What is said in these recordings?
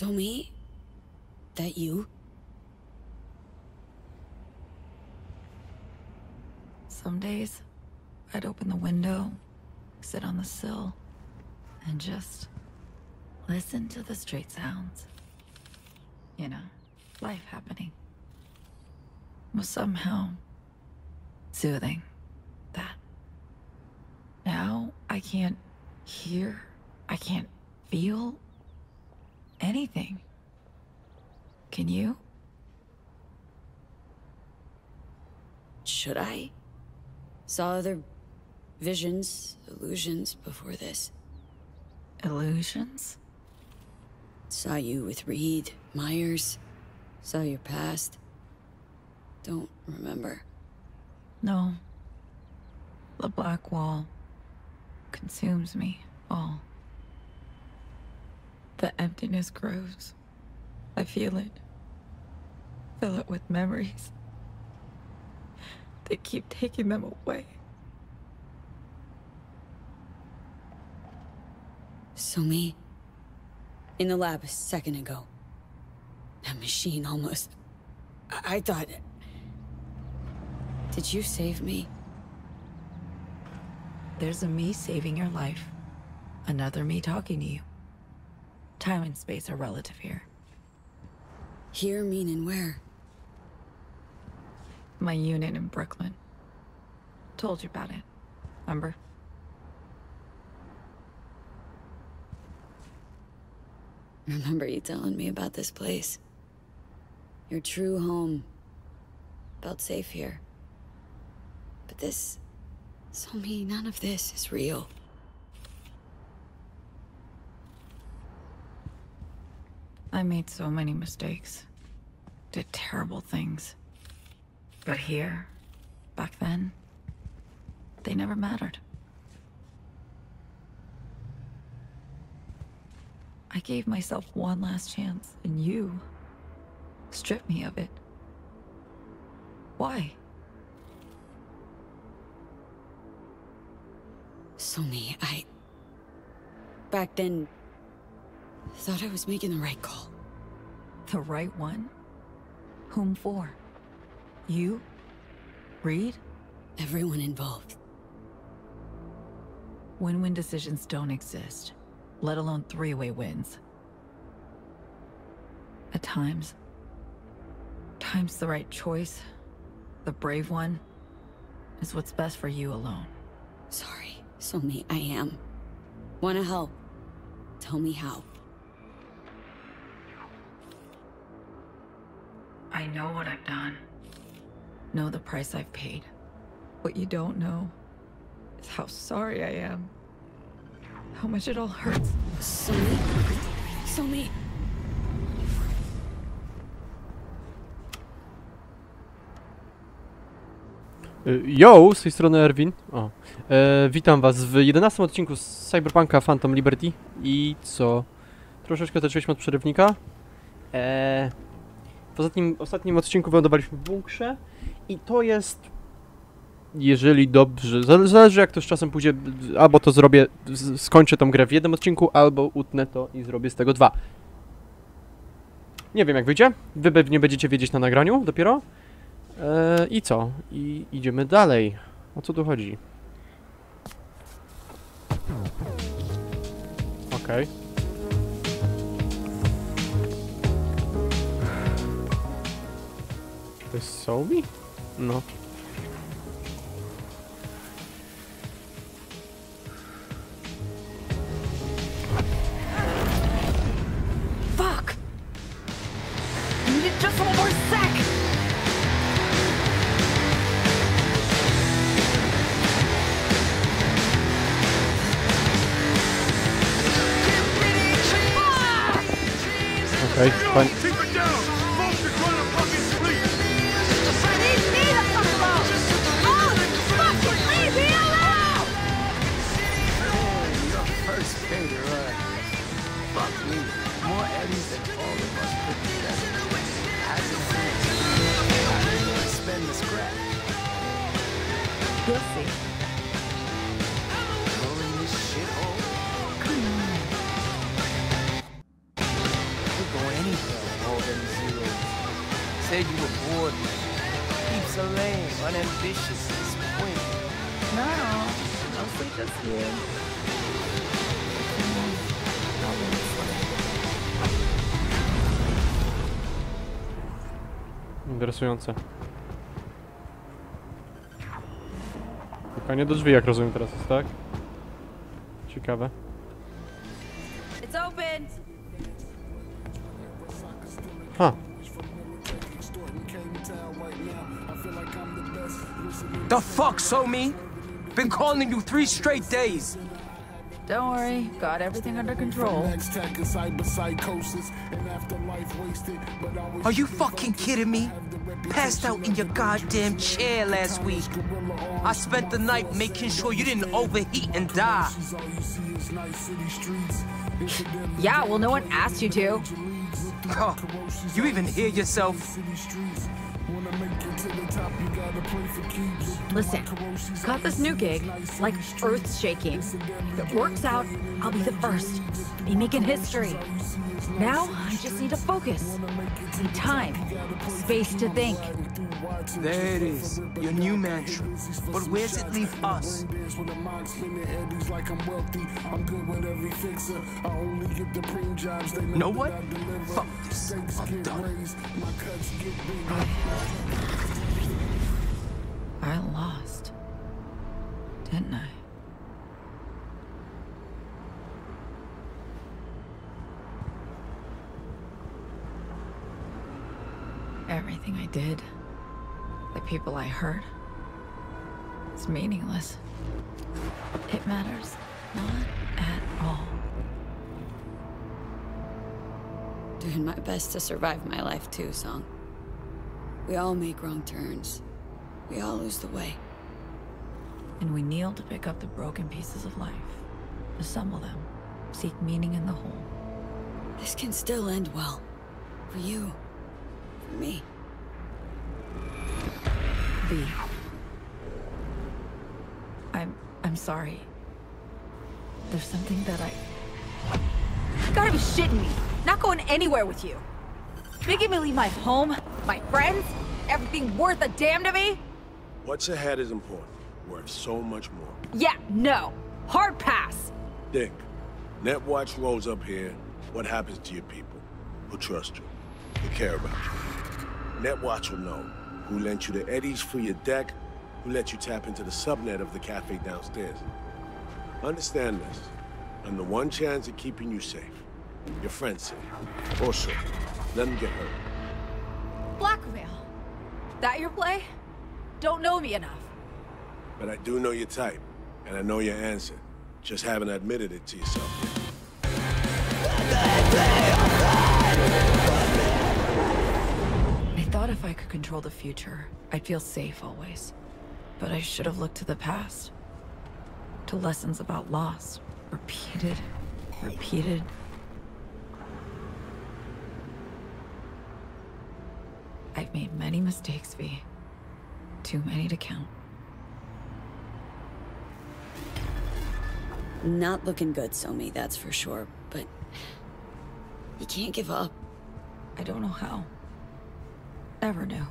Somi? That you? Some days, I'd open the window, sit on the sill, and just listen to the street sounds. You know, life happening. It was somehow soothing, that. Now, I can't hear, I can't feel anything. Can you? Should I? Saw other visions, illusions before this. Illusions? Saw you with Reed, Myers. Saw your past. Don't remember. No. The black wall consumes me all. The emptiness grows. I feel it. Fill it with memories. They keep taking them away. Somi, in the lab a second ago, that machine almost... I thought... Did you save me? There's a me saving your life. Another me talking to you. Time and space are relative here. Here, meaning where? My unit in Brooklyn. Told you about it, remember? Remember you telling me about this place. Your true home. Felt safe here. But this... Somi, none of this is real. I made so many mistakes. Did terrible things. But here, back then, they never mattered. I gave myself one last chance, and you stripped me of it. Why? Somi, I... Back then, thought I was making the right call. The right one? Whom for? You? Reed? Everyone involved. Win-win decisions don't exist, let alone three-way wins. At times... Times the right choice, the brave one, is what's best for you alone. Sorry, Somi, I am. Wanna help. Tell me how. I know what I've done. Know the price I've paid. What you don't know is how sorry I am. How much it all hurts. Somi? Somi! Yo, z tej strony ErVin. O. Witam was w 11 odcinku z Cyberpunka Phantom Liberty. I co? Troszeczkę zaczęliśmy od przerywnika. W ostatnim odcinku wylądowaliśmy w bunkrze. I to jest, jeżeli dobrze, zależy jak to z czasem pójdzie, albo to zrobię, skończę tą grę w jednym odcinku, albo utnę to i zrobię z tego dwa. Nie wiem jak wyjdzie, wy pewnie będziecie wiedzieć na nagraniu dopiero. I co? I idziemy dalej. O co tu chodzi? Okej. Okay. To jest Somi? No. Fuck! I needed just one more sec! Okej, fajnie. said you were bored. Keeps a lame, unambitious, disappointed. No, no sleep is here. Interesujące. Pukanie do drzwi, jak rozumiem teraz jest, tak? Ciekawe. Ha. The fuck, Somi? Been calling you 3 straight days. Don't worry, got everything under control. Are you fucking kidding me? Passed out in your goddamn chair last week. I spent the night making sure you didn't overheat and die. Yeah, well, no one asked you to. Oh, you even hear yourself? Listen, got this new gig, like earth-shaking. If it works out, I'll be the first. Be making history. Now, I just need to focus. Need time, space to think. There it is, your new mantra. But where does it leave us? Know what? Fuck this, I'm done. I lost, didn't I? Everything I did, the people I hurt, it's meaningless. It matters not at all. Doing my best to survive my life too, Song. We all make wrong turns. We all lose the way. And we kneel to pick up the broken pieces of life, assemble them, seek meaning in the whole. This can still end well. For you. For me. V. I'm sorry. There's something that You gotta be shitting me! Not going anywhere with you! Making me leave my home, my friends, everything worth a damn to me? What's ahead is important. Worth so much more. Yeah, no. Hard pass. Dick, Netwatch rolls up here. What happens to your people? Who trust you? Who care about you? Netwatch will know who lent you the eddies for your deck, who let you tap into the subnet of the cafe downstairs. Understand this. And the one chance at keeping you safe. Your friends safe. Also, let them get hurt. Blackmail. That your play? Don't know me enough. But I do know your type, and I know your answer. Just haven't admitted it to yourself yet. I thought if I could control the future, I'd feel safe always. But I should have looked to the past. To lessons about loss. Repeated. I've made many mistakes, V. Too many to count. Not looking good, Somi, that's for sure, but you can't give up. I don't know how. Never knew.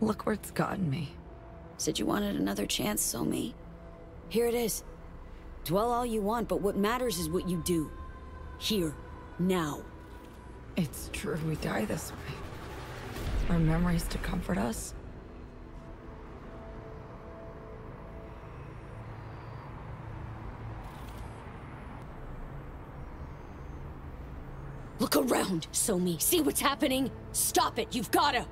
Look where it's gotten me. Said you wanted another chance, Somi. Here it is. Dwell all you want, but what matters is what you do. Here. Now. It's true, we die this way. Our memories to comfort us. Look around, Somi. See what's happening? Stop it, you've gotta!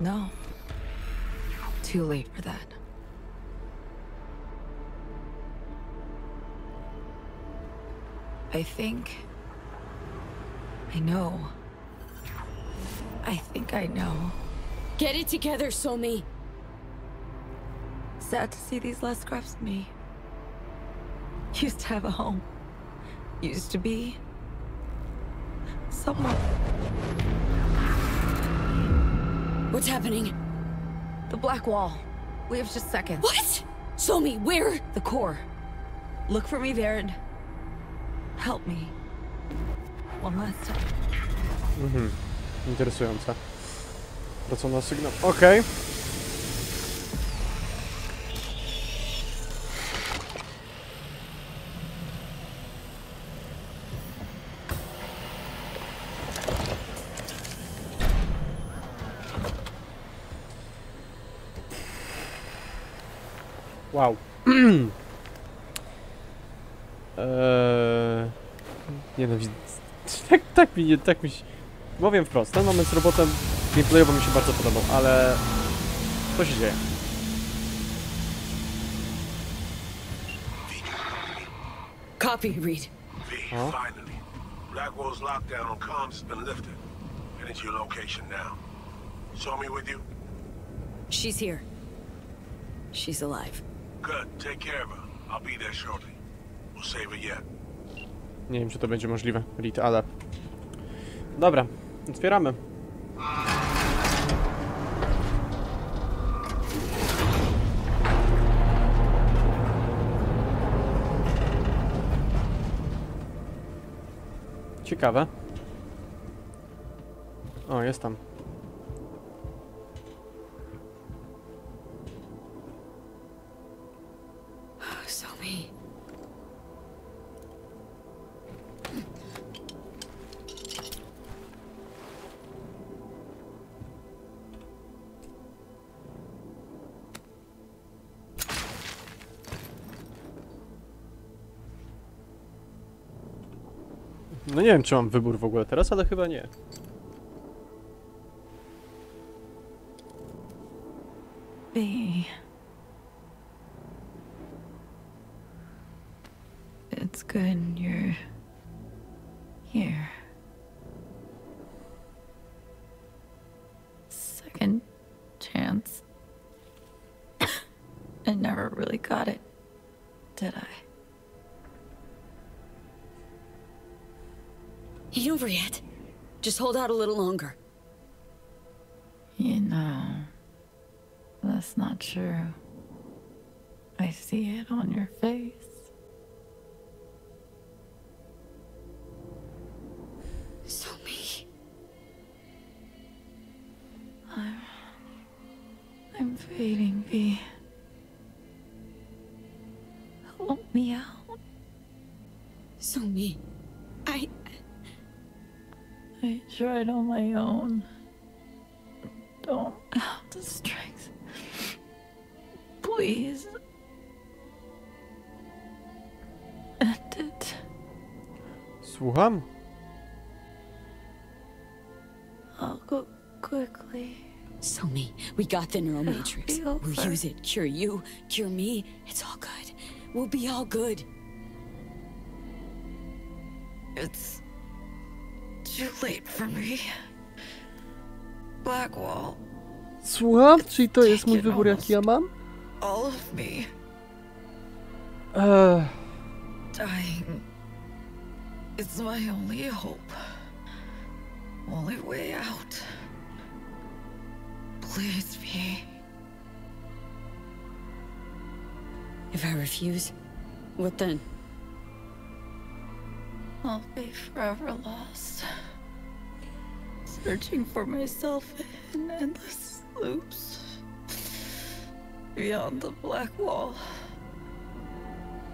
No. Too late for that. I think I know. Get it together, Somi! Sad to see these last scraps of me. Used to have a home. Used to be... someone. What's happening? The black wall. We have just seconds. What?! Somi, where?! The core. Look for me there and... help me. Mhm. Interesujące. Wracam na sygnał. Okej. Wow. Nienawidzę. Tak mi się... Mówię wprost, ten moment z robotem gameplayowo mi się bardzo podobał, ale... Co się dzieje? Copy, Reed. Finally. Blackwell's lockdown on comms has been lifted. And it's your location now. Somi with you? She's here. She's alive. Good. Take care of her. I'll be there shortly. We'll save her yet. Nie wiem, czy to będzie możliwe, Reed, ale... Dobra, otwieramy. Ciekawe. O, jest tam. No nie wiem, czy mam wybór w ogóle teraz, ale chyba nie. B. It's good you're here. Second chance. I never really got it, did I? Ain't over yet. Just hold out a little longer. You know, that's not true. I see it on your face. Somi. I'm fading, V. Help me out. Somi. I tried on my own. Don't have the strength. Please. End it. Słucham? I'll go quickly. Somi, we got the neural matrix. We'll use it. Cure you, cure me. It's all good. We'll be all good. It's... too late for me. Blackwall. Słucham? Czyli to jest mój wybór, jaki ja mam? All of me. Dying. It's my only hope. Only way out. Please me. If I refuse, what then? I'll be forever lost, searching for myself in endless loops beyond the black wall,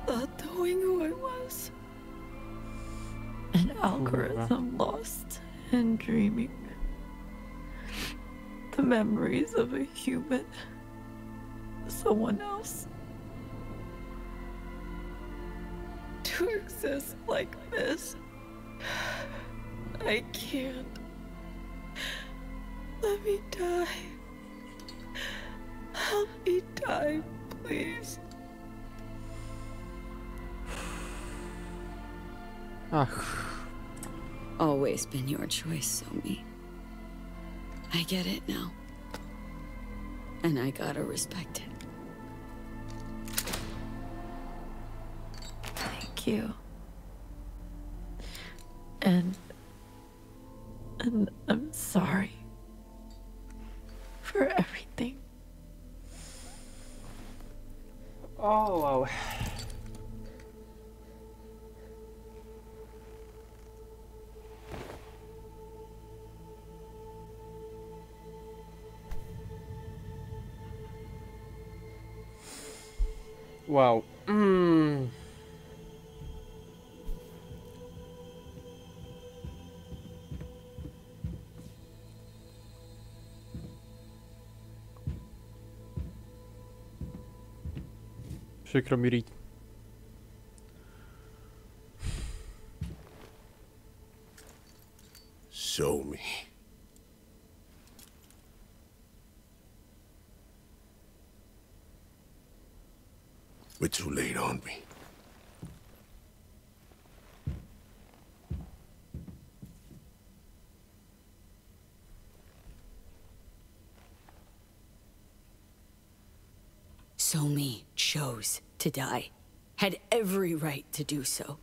not knowing who I was, an algorithm lost in dreaming, the memories of a human, someone else. To exist like this, I can't. Let me die. Help me die, please. Always been your choice, Somi. I get it now, and I gotta respect it. You and I'm sorry for everything. Oh wow. Wow. Przykro mi, Reed. Somi. We're too late on me. Somi chose to die, had every right to do so.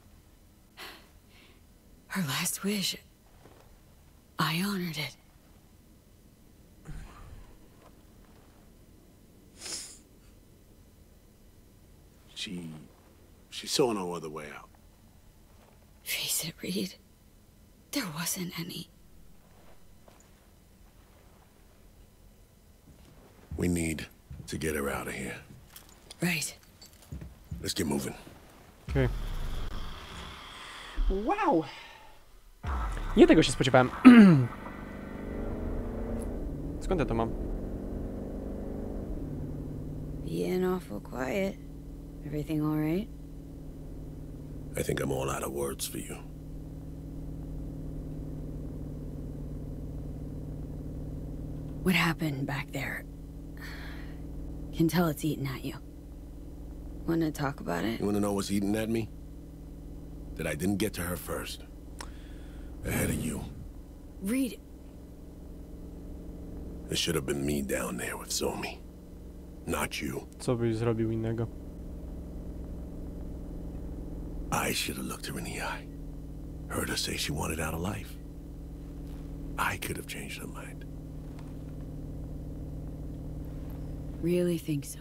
Her last wish, I honored it. She saw no other way out. Face it, Reed. There wasn't any. We need to get her out of here. Right. Let's get moving. Okay. Wow! Nie tego się spodziewałem. Skąd ja to mam? Being awful quiet. Everything all right? I think I'm all out of words for you. What happened back there? Can tell it's eating at you. Wanna talk about it? You wanna know what's eating at me? That I didn't get to her first. Ahead of you. Reed. It should have been me down there with Somi. Not you. Co byś zrobił innego? I should have looked her in the eye, heard her say she wanted out of life. I could have changed her mind. Really think so?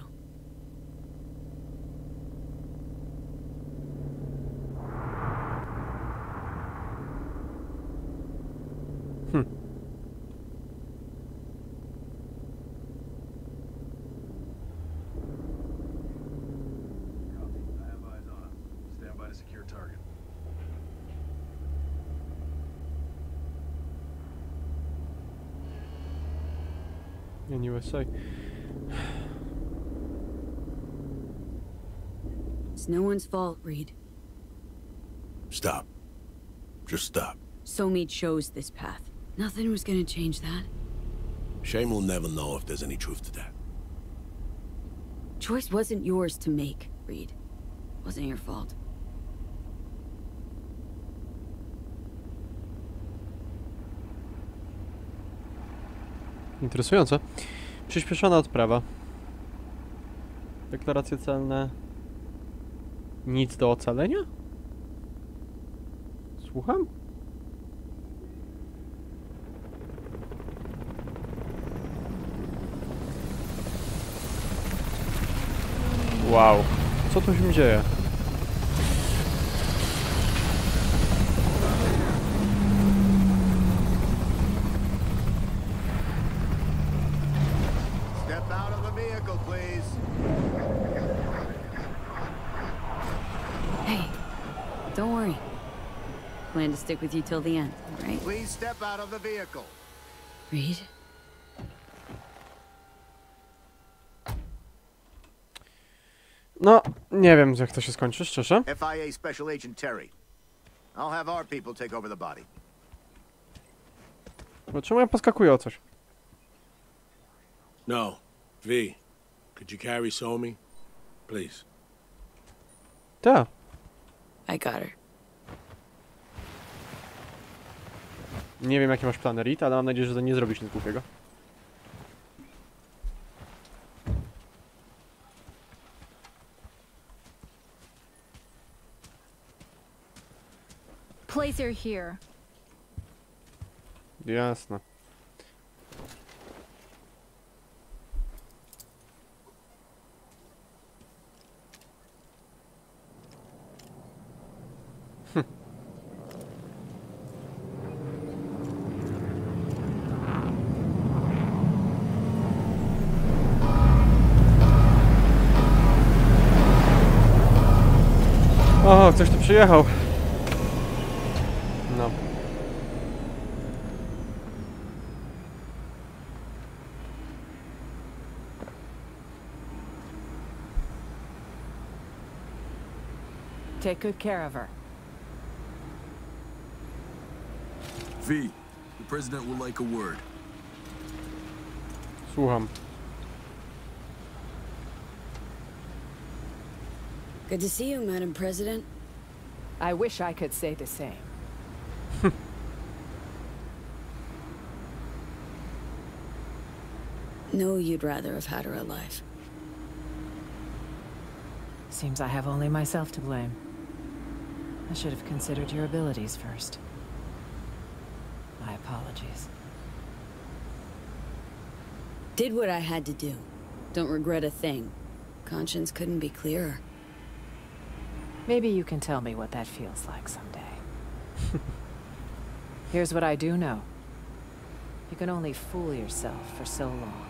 In USA. It's no one's fault, Reed. Stop. Just stop. Somi chose this path. Nothing was gonna change that. Shame will never know if there's any truth to that. Choice wasn't yours to make, Reed. Wasn't your fault. Interesujące. Przyspieszona odprawa. Deklaracje celne. Nic do ocalenia? Słucham? Wow. Co tu się dzieje? Plan to stick with you till the end, right? Please step out of the vehicle. Reed? No, nie wiem jak to się skończy, szczerze. FIA Special Agent Terry. I'll have our people take over the body. Czemu ja poskakuję o coś? No, V. Could you carry Somi? Please. Ta. I got her. Nie wiem jakie masz plany, Reed, ale mam nadzieję, że nie zrobisz nic głupiego. Place her here. Jasne. O, ktoś tu przyjechał. No. Take good care of her. V, the president would like a word. Słucham. Good to see you, Madam President. I wish I could say the same. No, you'd rather have had her alive. Seems I have only myself to blame. I should have considered your abilities first. My apologies. Did what I had to do. Don't regret a thing. Conscience couldn't be clearer. Maybe you can tell me what that feels like someday. Here's what I do know. You can only fool yourself for so long.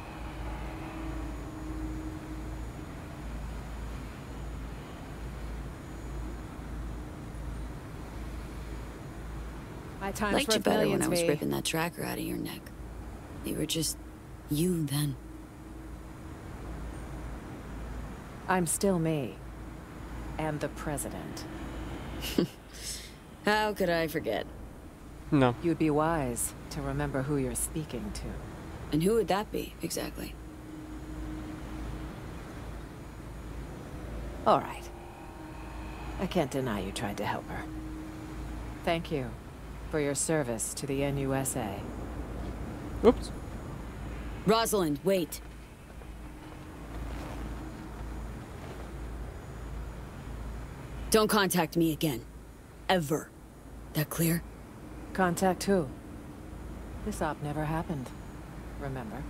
I liked you better when I was ripping that tracker out of your neck. You were just you then. I'm still me. And the president. How could I forget? No. You'd be wise to remember who you're speaking to. And who would that be, exactly? All right. I can't deny you tried to help her. Thank you for your service to the NUSA. Oops. Rosalind, wait. Don't contact me again. Ever. That clear? Contact who? This op never happened. Remember?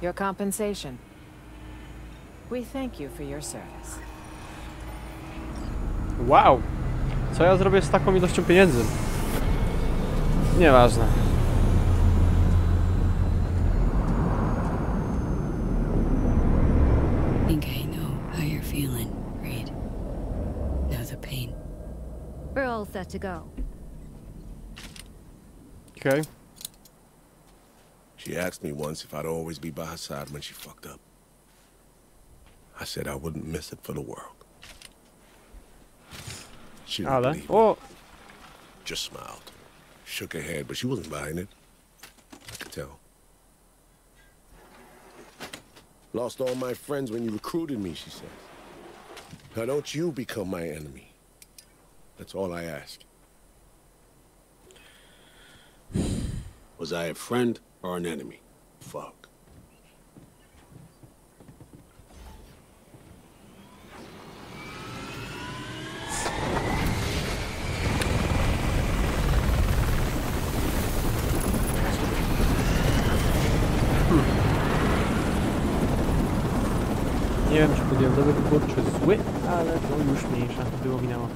Your compensation. We thank you for your service. Wow! Co ja zrobię z taką ilością pieniędzy? Nieważne. Set to go. Okay. She asked me once if I'd always be by her side when she fucked up. I said I wouldn't miss it for the world. She didn't believe me. Just smiled, shook her head, but she wasn't buying it. I could tell. Lost all my friends when you recruited me, she said. Now don't you become my enemy. That's all I ask. Was I a friend or an enemy? Fuck. Nie wiem, czy podjąłem dobry wybór, czy zły, ale to już mniejsza, było minęło.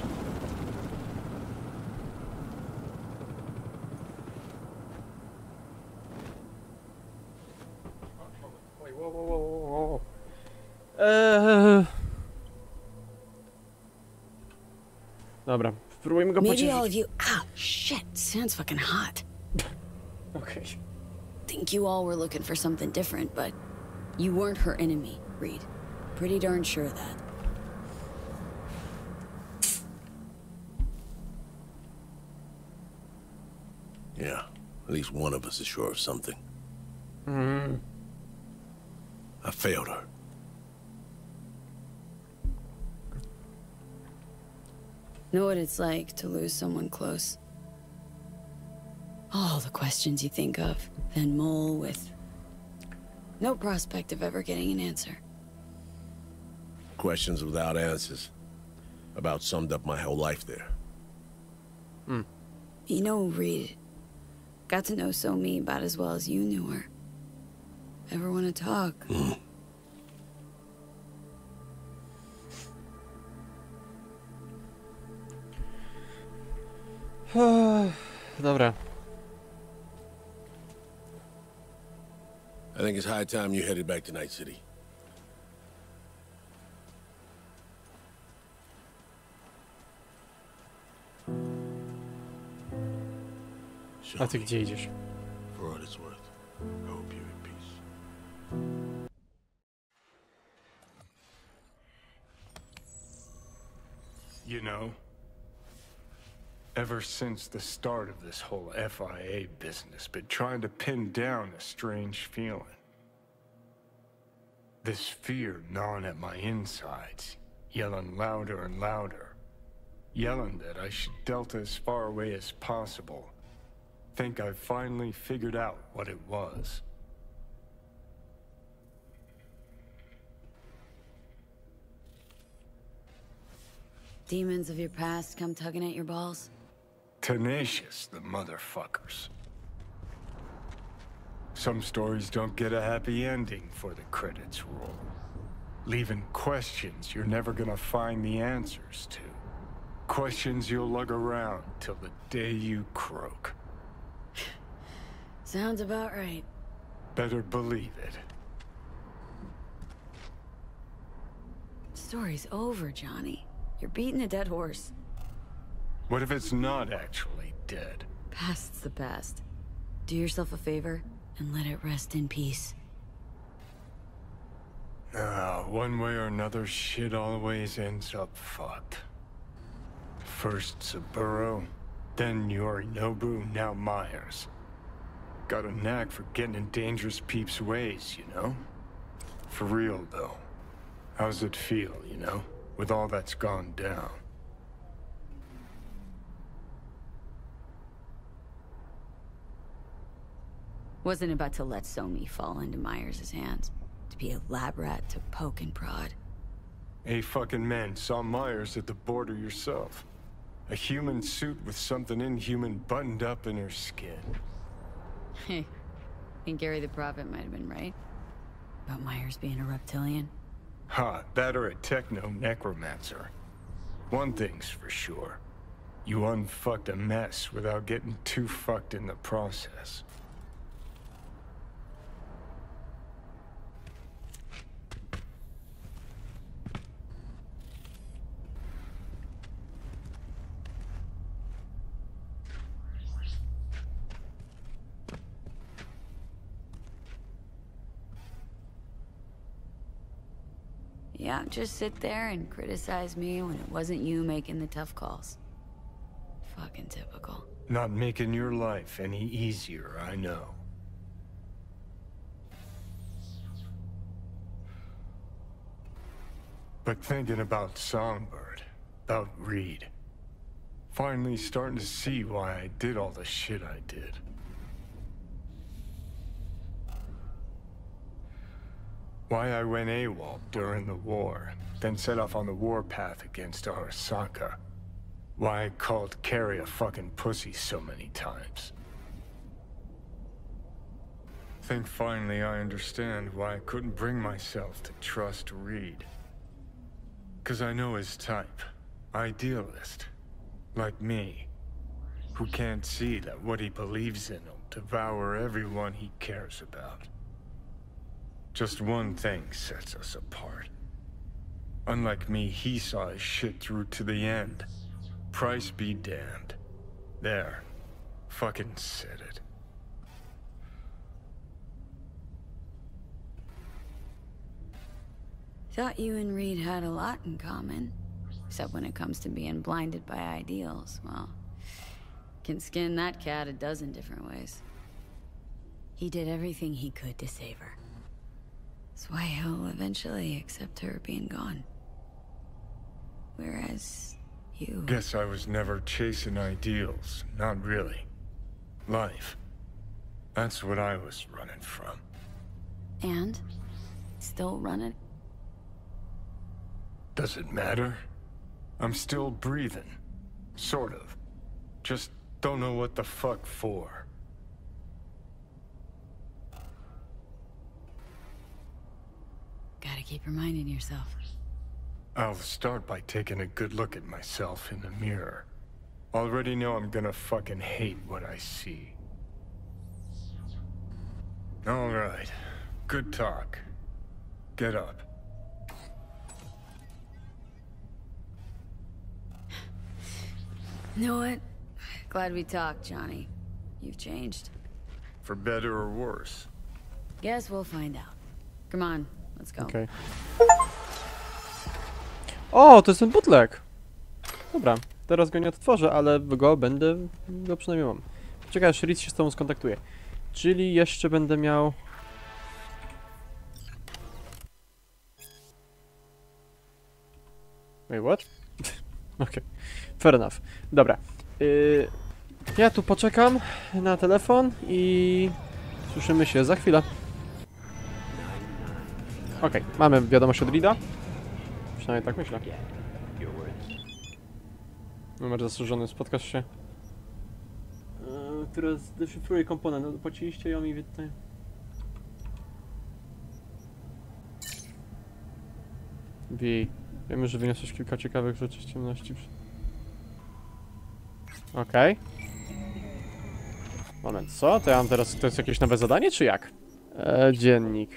Dobra, spróbujmy go pociąć. Maybe all of you... Ah, shit, sounds fucking hot. Okay. Think you all were looking for something different, but you weren't her enemy, Reed. Pretty darn sure of that. Yeah, at least one of us is sure of something. Mm. I failed her. Know what it's like to lose someone close. All the questions you think of, then mull with no prospect of ever getting an answer. Questions without answers. About summed up my whole life there. Mm. You know, Reed, got to know Somi about as well as you knew her. Ever want to talk? Mm. Dobra. I think it's high time you headed back to Night City. A ty gdzie idziesz? You know, ever since the start of this whole FIA business, been trying to pin down a strange feeling. This fear gnawing at my insides, yelling louder and louder, yelling that I should delta as far away as possible. Think I finally figured out what it was. Demons of your past come tugging at your balls? Tenacious, the motherfuckers. Some stories don't get a happy ending for the credits roll. Leaving questions you're never gonna find the answers to. Questions you'll lug around till the day you croak. Sounds about right. Better believe it. Story's over, Johnny. You're beating a dead horse. What if it's not actually dead? Past's the past. Do yourself a favor and let it rest in peace. One way or another, shit always ends up fucked. First Saburo, then Yorinobu, now Myers. Got a knack for getting in dangerous peeps' ways, you know? For real, though. How's it feel, you know? With all that's gone down. Wasn't about to let Somi fall into Myers' hands. To be a lab rat to poke and prod. Hey fucking man, saw Myers at the border yourself. A human suit with something inhuman buttoned up in her skin. Hey, I think Gary the Prophet might have been right. About Myers being a reptilian. Ha, that or a techno-necromancer. One thing's for sure. You unfucked a mess without getting too fucked in the process. Yeah, just sit there and criticize me when it wasn't you making the tough calls. Fucking typical. Not making your life any easier, I know. But thinking about Songbird, about Reed, finally starting to see why I did all the shit I did. Why I went AWOL during the war, then set off on the warpath against Arasaka. Why I called Kerry a fucking pussy so many times. Think finally I understand why I couldn't bring myself to trust Reed. 'Cause I know his type. Idealist. Like me. Who can't see that what he believes in will devour everyone he cares about. Just one thing sets us apart. Unlike me, he saw his shit through to the end. Price be damned. There. Fucking said it. Thought you and Reed had a lot in common. Except when it comes to being blinded by ideals. Well, can skin that cat a dozen different ways. He did everything he could to save her. That's why he'll eventually accept her being gone. Whereas you... Guess I was never chasing ideals. Not really. Life. That's what I was running from. And? Still running? Does it matter? I'm still breathing. Sort of. Just don't know what the fuck for. Gotta keep reminding yourself. I'll start by taking a good look at myself in the mirror. Already know I'm gonna fucking hate what I see. Alright. Good talk. Get up. You know what? Glad we talked, Johnny. You've changed. For better or worse. Guess we'll find out. Come on, let's go. Okay. O, to jest ten bootleg. Dobra, teraz go nie odtworzę, ale go będę... go przynajmniej mam. Czekaj, aż Reed się z tobą skontaktuje. Czyli jeszcze będę miał... Wait, what? Okej, fair enough. Dobra. Ja tu poczekam na telefon i... słyszymy się za chwilę. Okej, mamy wiadomość od Lida. Przynajmniej tak myślę. Numer zasłużony, spotkasz się. Teraz deszyfruję komponent, opłaciliście ją i witaj. Wiemy, że wyniosłeś kilka ciekawych rzeczy z ciemności. Okej. Moment, co? To ja mam teraz... to jest jakieś nowe zadanie, czy jak? Dziennik.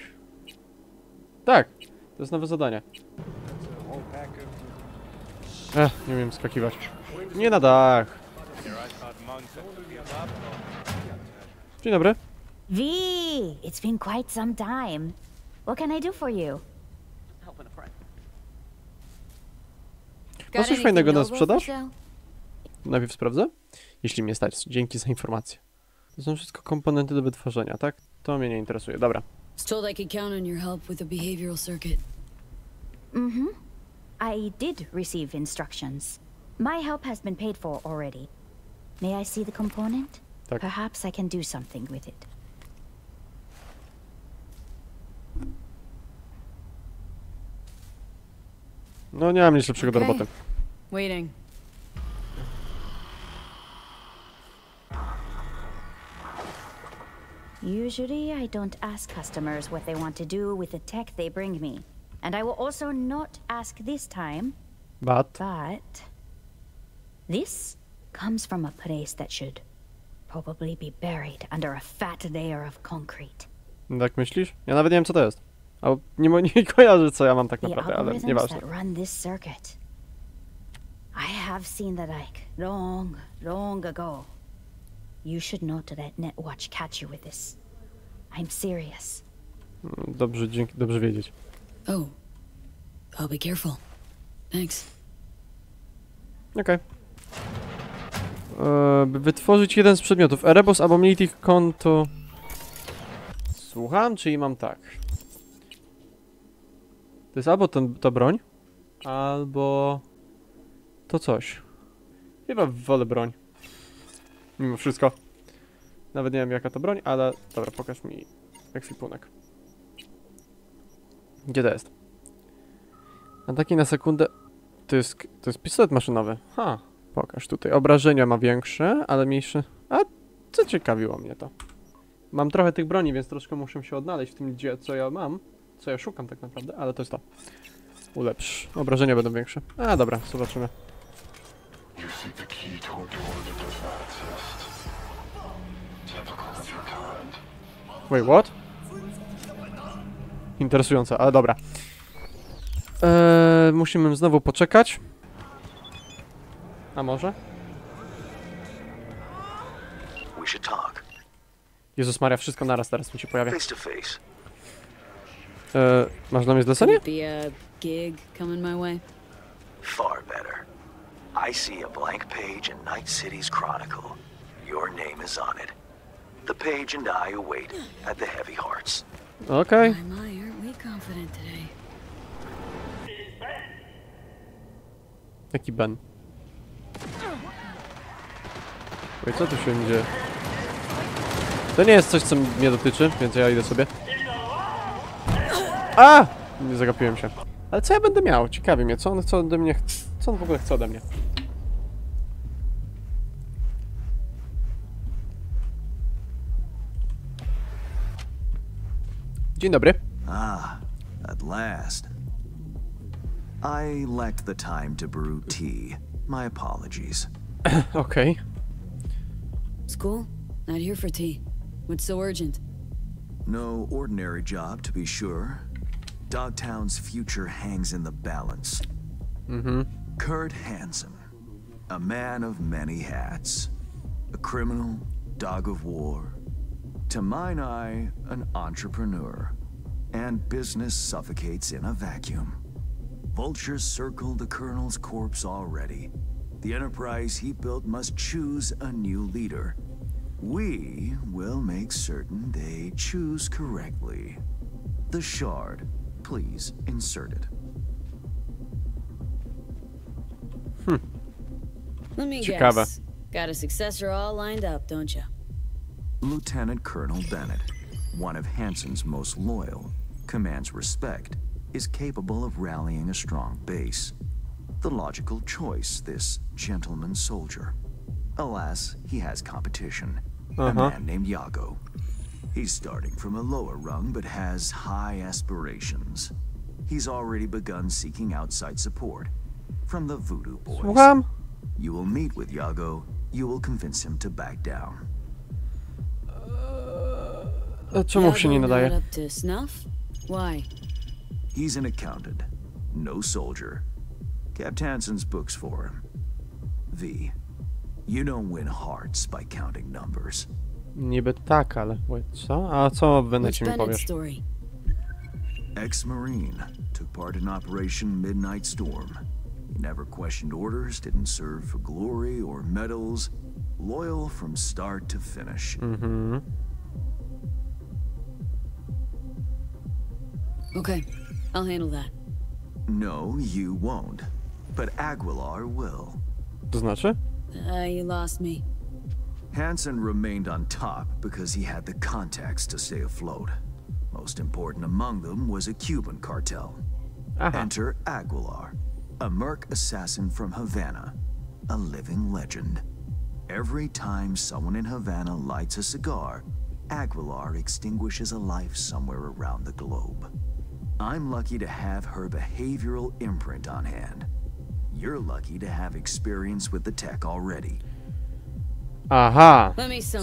Tak, to jest nowe zadanie. Nie umiem skakiwać. Nie na dach. Dzień dobry. V, it's been quite some time. What can I do for you? Masz coś fajnego na sprzedaż? Najpierw sprawdzę. Jeśli mnie stać, dzięki za informację. To są wszystko komponenty do wytworzenia, tak? To mnie nie interesuje, dobra. Mhm. I did receive instructions. My help has been paid for already. May I see the component? Tak. Perhaps I can do something with it. No, nie mam nic lepszego do roboty. Waiting. Usually I don't ask customers what they want to do with the tech they bring me. And I will also not ask this time. But this comes from a place that should probably be buried under a fat layer of concrete. Tak myślisz? Ja nawet nie wiem, co to jest. A nie kojarzę, co ja mam tak naprawdę, ale nieważne. I have seen the like long ago. You should not let Netwatch catch you with this. I'm serious. Dobrze, dzięki, dobrze wiedzieć. Oh, I'll be careful. Thanks. Okej. By wytworzyć jeden z przedmiotów. Erebus albo Militich konto. Słucham, czyli mam tak. To jest albo ta broń, albo to coś. Chyba wolę broń. Mimo wszystko. Nawet nie wiem, jaka to broń, ale dobra, pokaż mi ekwipunek. Gdzie to jest? A taki na sekundę... To jest pistolet maszynowy. Ha, pokaż tutaj. Obrażenia ma większe, ale mniejsze... A, co ciekawiło mnie to. Mam trochę tych broni, więc troszkę muszę się odnaleźć w tym, gdzie, co ja mam. Co ja szukam tak naprawdę, ale to jest to. Ulepsz. Obrażenia będą większe. A, dobra, zobaczymy. Wait, what? Interesujące, ale dobra. Musimy znowu poczekać. A może? Jezus Maria, wszystko naraz teraz mi się pojawia. Masz dla mnie zlecenie? I see a blank page in Night City's Chronicle. Your name is on it. The page and I await at the Heavy Hearts. Okej. Jaki ban? Oj, co tu się dzieje? To nie jest coś, co mnie dotyczy, więc ja idę sobie. A! Nie zagapiłem się. Ale co ja będę miał? Ciekawi mnie, co on chce ode mnie. Co on w ogóle chce ode mnie? Dzień dobry. Ah, at last. I lacked the time to brew tea. My apologies. Okay. School? Not here for tea. What's so urgent? No ordinary job, to be sure. Dogtown's future hangs in the balance. Mm-hmm. Kurt Hansen, a man of many hats. A criminal, dog of war. To mine eye, an entrepreneur. And business suffocates in a vacuum. Vultures circle the colonel's corpse already. The enterprise he built must choose a new leader. We will make certain they choose correctly. The shard, please insert it. Let me guess. Got a successor all lined up, don't you? Lieutenant Colonel Bennett, one of Hansen's most loyal, commands respect, is capable of rallying a strong base. The logical choice, this gentleman soldier. Alas, he has competition, a man named Yago. He's starting from a lower rung, but has high aspirations. He's already begun seeking outside support from the Voodoo Boys. Słucham? You will meet with Yago. You will convince him to back down. Czemu się nie nadaje? Why? He's an accountant, no soldier. Kept Hansen's books for him. V, you don't win hearts by counting numbers. Niby tak, ale co? A co będziecie mi powiesz? Ex-Marine took part in Operation Midnight Storm. He never questioned orders, didn't serve for glory or medals. Loyal from start to finish. Okay, I'll handle that. No, you won't. But Aguilar will. To znaczy? You lost me. Hansen remained on top because he had the contacts to stay afloat. Most important among them was a Cuban cartel. Enter Aguilar, a merc assassin from Havana, a living legend. Every time someone in Havana lights a cigar, Aguilar extinguishes a life somewhere around the globe. I'm lucky to have her behavioral imprint on hand. You're lucky to have experience with the tech already. Aha,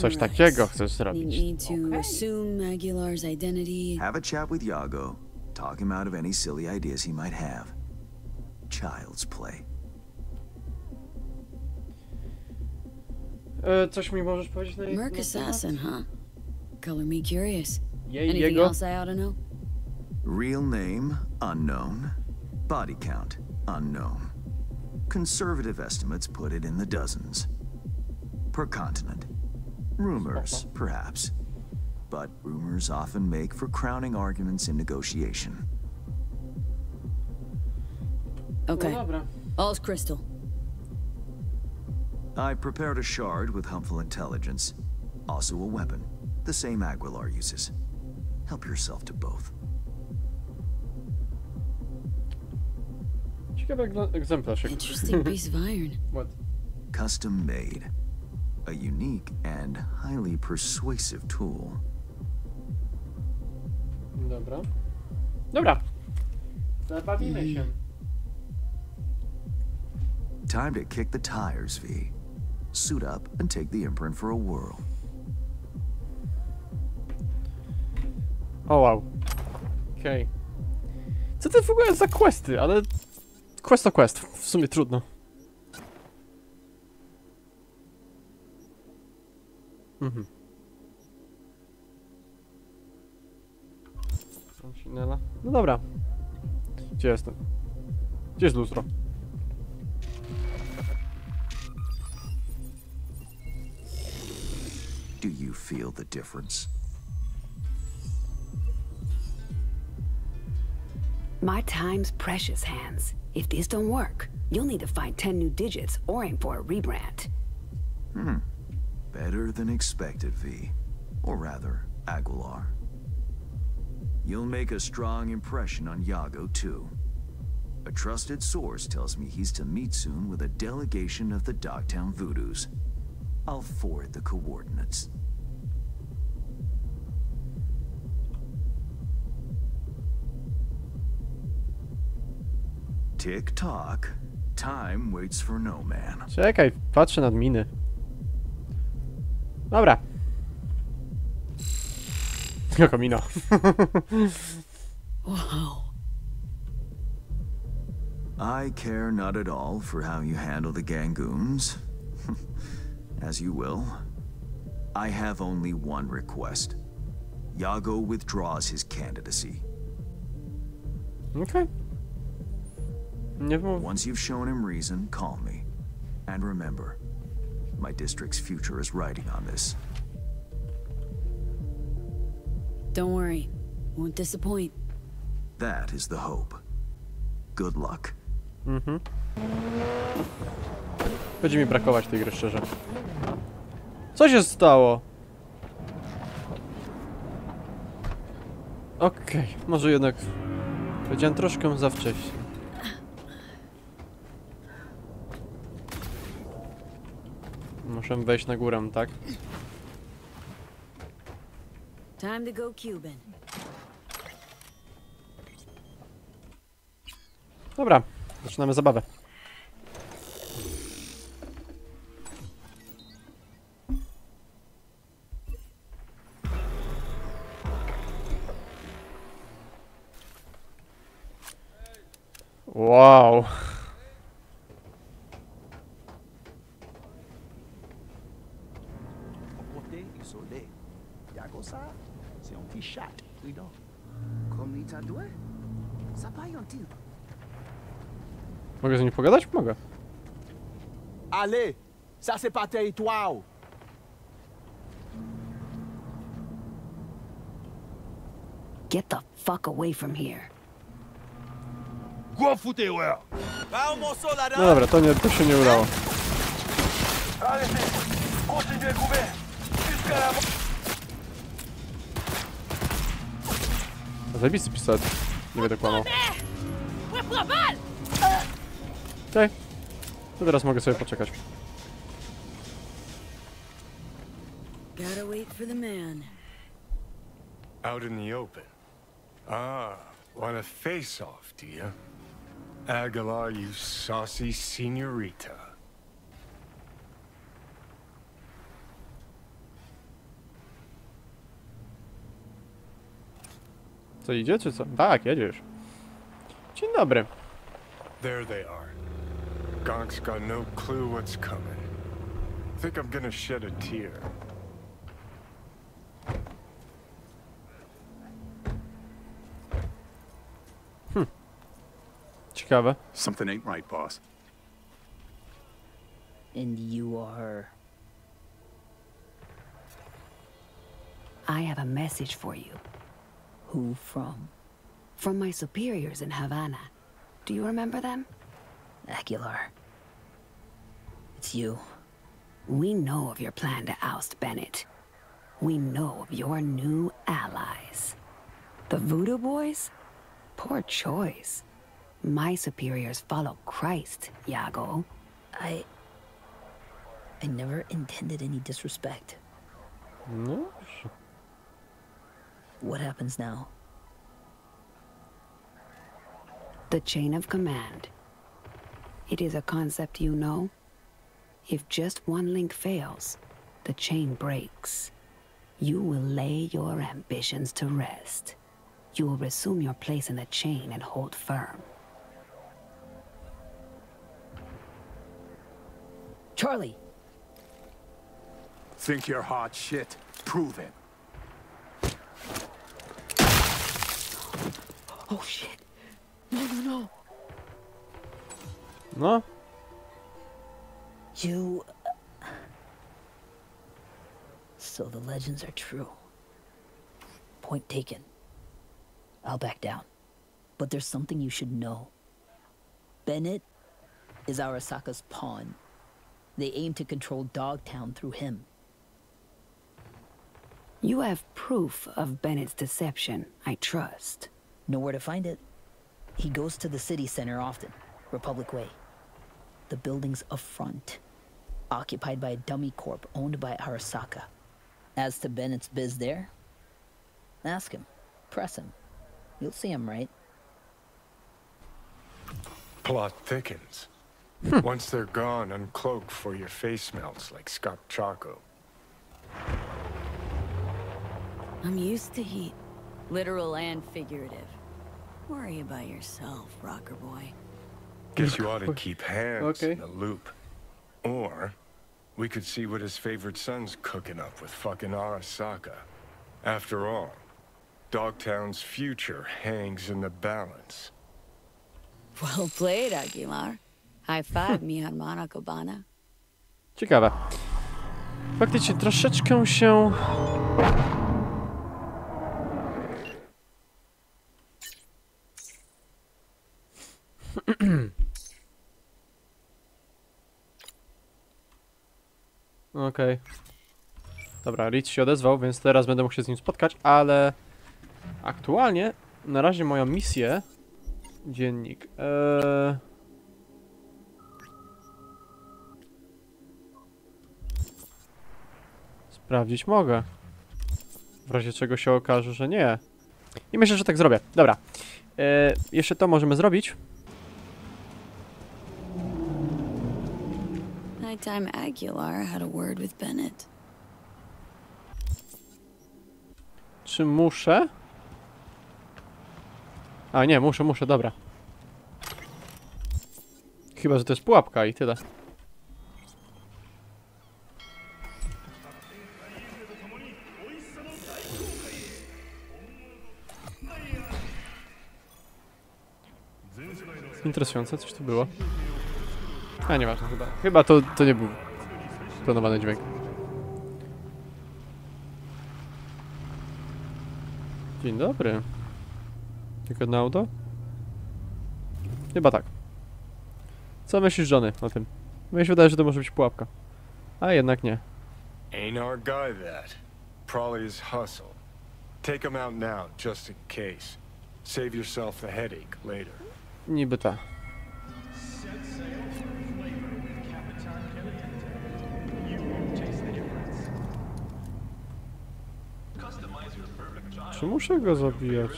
coś takiego chcesz zrobić. You need to assume Aguilar's identity. Have a chat with Yago. Talk him out of any silly ideas he might have. Child's play. Coś mi możesz powiedzieć na jego temat? Merc assassin, huh? Color me curious. Anything else I ought to know? Real name, unknown. Body count, unknown. Conservative estimates put it in the dozens. Per continent. Rumors, perhaps. But rumors often make for crowning arguments in negotiation. Okay. All's crystal. I prepared a shard with helpful intelligence. Also a weapon. The same Aguilar uses. Help yourself to both. Interesting piece of iron. What? Custom made. A unique and highly persuasive tool. Dobra. Dobra. Zabawimy się. Time to kick the tires, V. Suit up and take the imprint for a whirl. Oh wow. Okej. Co to w ogóle za questy, ale... Quest to quest. W sumie trudno. No dobra. Gdzie jestem? Gdzie jest lustro? Do you feel the difference? My time's precious, Hans. If these don't work, you'll need to find 10 new digits or aim for a rebrand. Better than expected, V. Or rather, Aguilar. You'll make a strong impression on Yago, too. A trusted source tells me he's to meet soon with a delegation of the Dogtown Voodoos. I'll forward the coordinates. Tick-tock. Time waits for no man. Czekaj, patrzę nad miny. Dobra. Jaka mina. Wow. I care not at all for how you handle the gangoons. As you will. I have only one request. Yago withdraws his candidacy. Okay. Never. Once you've shown him reason, call me. And remember, my district's future is riding on this. Don't worry, won't disappoint. That is the hope. Good luck. Mhm. Będzie mi brakować tej gry, szczerze. Co się stało? Okej, może jednak powiedziałem troszkę za wcześnie. Muszę wejść na górę, tak? Time to go Cuban. Dobra, zaczynamy zabawę. Wow. Mogę z nim pogadać? Mogę. Ale, ça c'est pas territoire. Get the fuck away from here. No dobra, to się nie udało. Zajebisty pistolet. Nie będę kłamał. Okej. To teraz mogę sobie poczekać. Out in the open. Ah, want a face off, do you? Aguilar, you saucy senorita. Co, idzie czy co? Tak, jedziesz. Dzień dobry. There they are. Gonk's got no clue what's coming. Think I'm gonna shed a tear. Cover. Something ain't right, boss. And you are her. I have a message for you. Who from? From my superiors in Havana. Do you remember them? Aguilar. It's you. We know of your plan to oust Bennett. We know of your new allies. The Voodoo Boys? Poor choice. My superiors follow Christ, Yago. I never intended any disrespect. No. What happens now? The chain of command. It is a concept you know. If just one link fails, the chain breaks. You will lay your ambitions to rest. You will resume your place in the chain and hold firm. Charlie! Think you're hot shit. Prove it. Oh shit. No. No? You... So the legends are true. Point taken. I'll back down. But there's something you should know. Bennett is Arasaka's pawn. They aim to control Dogtown through him. You have proof of Bennett's deception, I trust. Know where to find it. He goes to the city center often, Republic Way. The building's a front, occupied by a dummy corp owned by Arasaka. As to Bennett's biz there, ask him, press him. You'll see him, right? Plot thickens. Once they're gone, uncloak for your face melts like Scott Choco. I'm used to heat. Literal and figurative. Worry about yourself, rocker boy. Guess you ought to keep hands in the loop. Or We could see what his favorite son's cooking up with fucking Arasaka. After all, Dogtown's future hangs in the balance. Well played, Aguilar. High five, mi hermana Cubana. Ciekawe. Faktycznie troszeczkę się... Okej. Dobra, Reed się odezwał, więc teraz będę mógł się z nim spotkać, ale... Aktualnie, na razie moją misję... Dziennik... Sprawdzić mogę. W razie czego się okaże, że nie. I myślę, że tak zrobię. Dobra. Jeszcze to możemy zrobić. Nighttime Aguilar had a word with Bennett. Czy muszę? A nie, muszę, dobra. Chyba, że to jest pułapka i tyle. Interesujące, coś tu było. A nieważne, chyba. Chyba to nie był planowany dźwięk. Dzień dobry. Tylko na auto? Chyba tak. Co myślisz, Johnny, o tym? Mnie się wydaje, że to może być pułapka. A jednak nie. Ain't our guy that. Probably his hustle. Take him out now, just in case. Save yourself the headache later. Niby ta. Czy muszę go zabijać?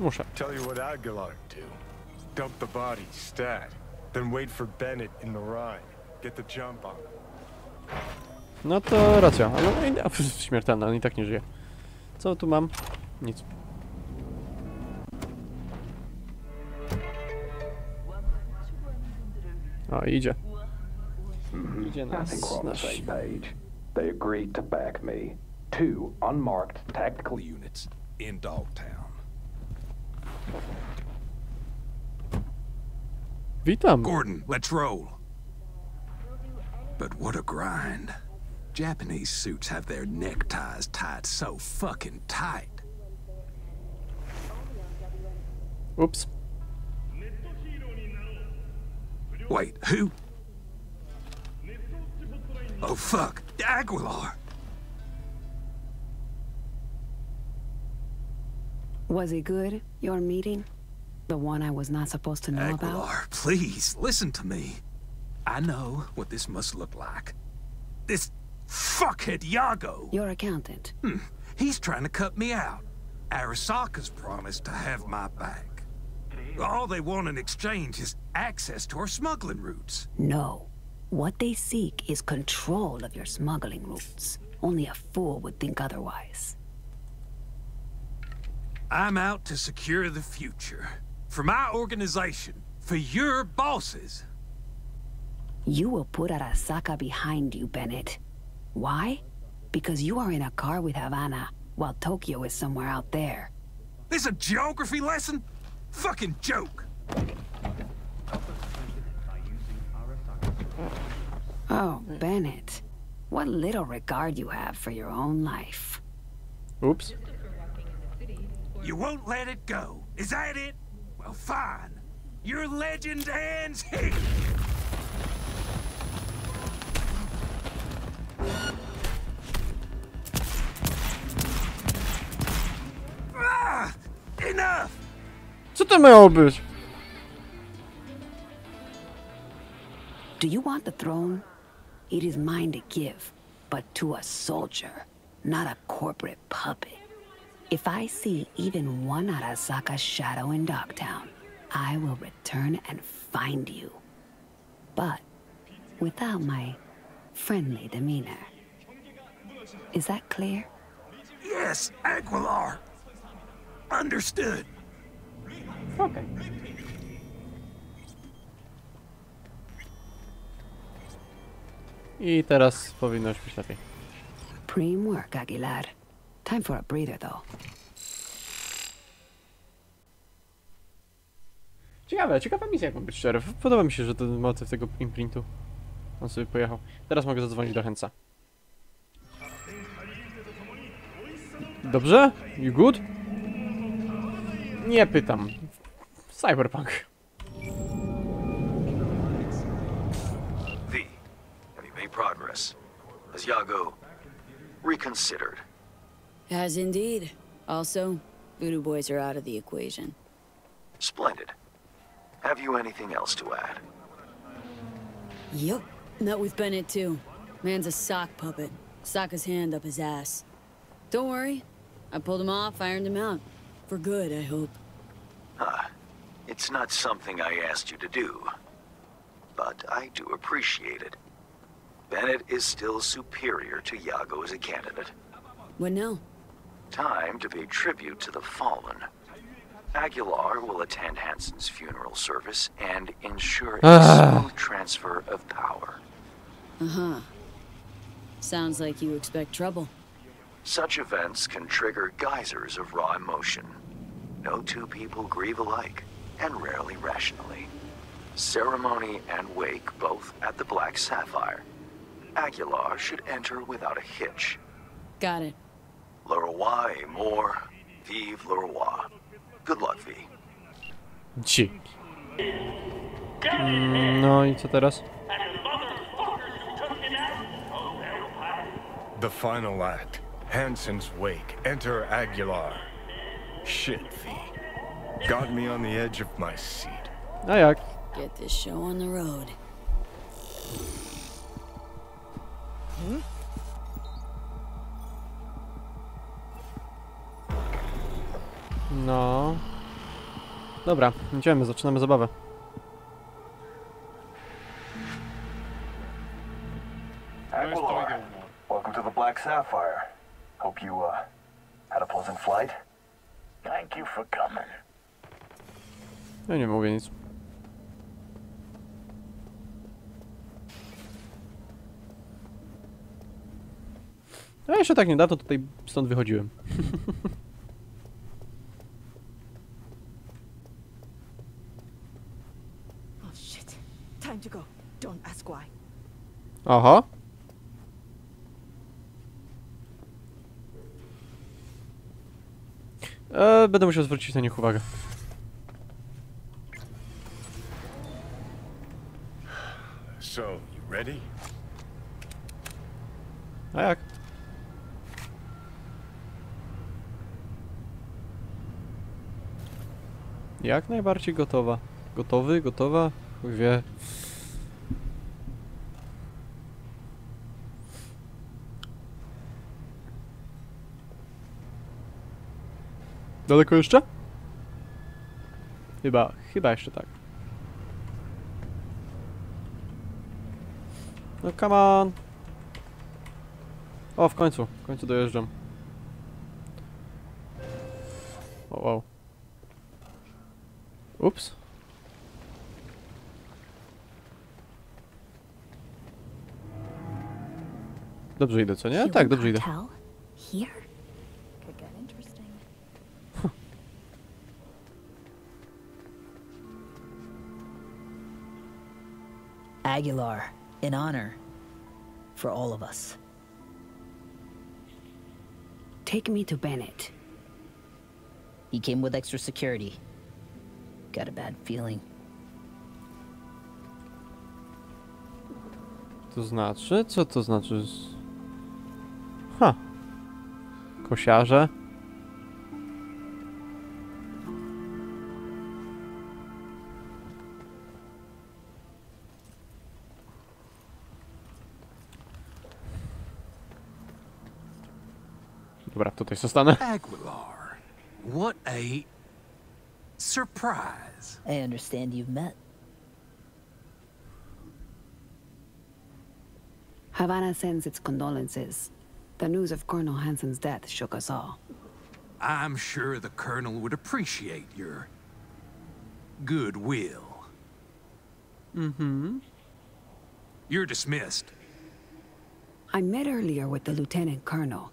Muszę. Tell you what Aguilar do. Dump the body, stat. Then wait for Bennett in the ride. Get the jump on. No to racja, ale śmiertelna, on i tak nie żyje. Co tu mam? Nic. O, idzie. Idzie nasz. They agreed to back me. 2 unmarked tactical units in Dogtown. Witam. Gordon, let's roll. But what a grind. Japanese suits have their neckties tied so fucking tight. Oops. Wait, who? Oh fuck, Aguilar. Was it good, your meeting? The one I was not supposed to know about? Aguilar, please, listen to me. I know what this must look like. This... Fuckhead Yago! Your accountant. He's trying to cut me out. Arasaka's promised to have my back. All they want in exchange is access to our smuggling routes. No. What they seek is control of your smuggling routes. Only a fool would think otherwise. I'm out to secure the future. For my organization. For your bosses. You will put Arasaka behind you, Bennett. Why? Because you are in a car with Havana, while Tokyo is somewhere out there. This a geography lesson? Fucking joke! Oh, Bennett. What little regard you have for your own life. Oops. You won't let it go. Is that it? Well, fine. Your legend ends here! Co to miało być? Do you want the throne? It is mine to give, but to a soldier, not a corporate puppet. If I see even one Arasaka shadow in Dogtown, I will return and find you. But without my friendly demeanor. Is that clear? Yes, Aguilar. Understood. Okay. I teraz powinno już być lepiej. Supreme work, Aguilar. Time for a breather, though. Ciekawa misja, jakby być szczery. Podoba mi się, że ten motyw tego imprintu. On sobie pojechał. Teraz mogę zadzwonić do Hansa. Dobrze? You good? Nie pytam. Cyberpunk. V, have you made progress? Has Yago reconsidered? Has indeed. Also, Voodoo Boys are out of the equation. Splendid. Have you anything else to add? Yup. Not with Bennett, too. Man's a sock puppet. Sock his hand up his ass. Don't worry. I pulled him off, ironed him out. For good, I hope. Huh. It's not something I asked you to do. But I do appreciate it. Bennett is still superior to Yago as a candidate. What now? Time to pay tribute to the fallen. Aguilar will attend Hansen's funeral service and ensure a smooth transfer of power. Uh-huh. Sounds like you expect trouble. Such events can trigger geysers of raw emotion. No two people grieve alike, and rarely rationally. Ceremony and wake both at the Black Sapphire. Aguilar should enter without a hitch. Got it. Le Roi et more, vive le Roi. Good luck, V. Dzięki. No i co teraz? The final act. Hansen's wake. Enter Aguilar. Shit, V. Got me on the edge of my seat. A jak? Get this show on the road. Hmm? No. Dobra, idziemy, zaczynamy zabawę. Aguilar, welcome to the Black Sapphire. Hope you had a pleasant flight. Thank you for coming. Ja nie mówię nic. Ja jeszcze tak niedawno tutaj stąd wychodziłem. Aha. Będę musiał zwrócić na nich uwagę. So, you ready? A jak? Jak najbardziej gotowa. Gotowy, gotowa? Chuj wie. Daleko jeszcze? Chyba jeszcze tak. No come on. O, w końcu dojeżdżam. O, wow. Ups. Dobrze idę, co nie? Tak, dobrze idę. Aguilar, an honor for all of us. Take me to Bennett. He came with extra security. Got a bad feeling. To znaczy? Co to znaczy? Ha. Kosiarze. Dobra, tutaj zostanę. Aguilar, what a surprise. I understand you've met. Havana sends its condolences. The news of Colonel Hansen's death shook us all. I'm sure the Colonel would appreciate your goodwill. Mm-hmm. You're dismissed. I met earlier with the Lieutenant Colonel.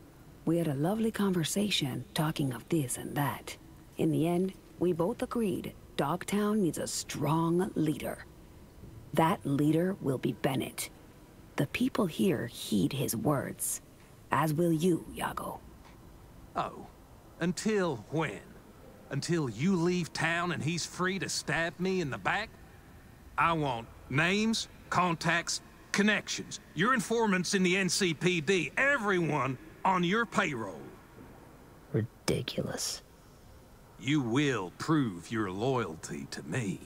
We had a lovely conversation talking of this and that. In the end, we both agreed Dogtown needs a strong leader. That leader will be Bennett. The people here heed his words, as will you, Yago. Oh, until when? Until you leave town and he's free to stab me in the back? I want names, contacts, connections, your informants in the NCPD, everyone on your payroll. Ridiculous. You will prove your loyalty to me.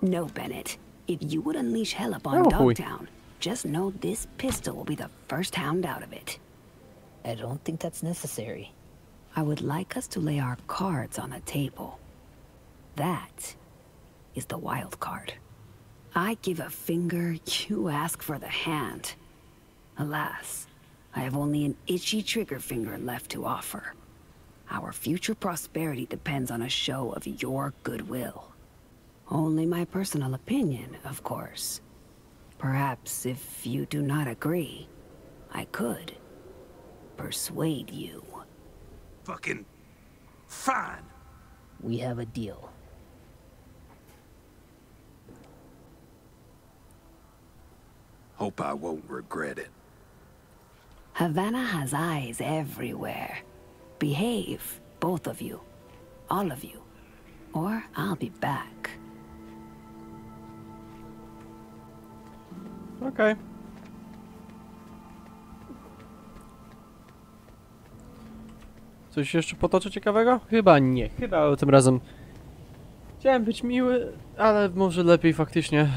No, Bennett. If you would unleash hell upon Dogtown, just know this pistol will be the first hound out of it. I don't think that's necessary. I would like us to lay our cards on the table. That is the wild card. I give a finger, you ask for the hand. Alas, I have only an itchy trigger finger left to offer. Our future prosperity depends on a show of your goodwill. Only my personal opinion, of course. Perhaps if you do not agree, I could persuade you. Fucking fine. We have a deal. Hope I won't regret it. Havana has eyes everywhere. Behave, both of you. All of you. Or I'll be back. Okay. Coś jeszcze potoczę ciekawego? Chyba nie. Chyba tym razem chciałem być miły, ale może lepiej faktycznie.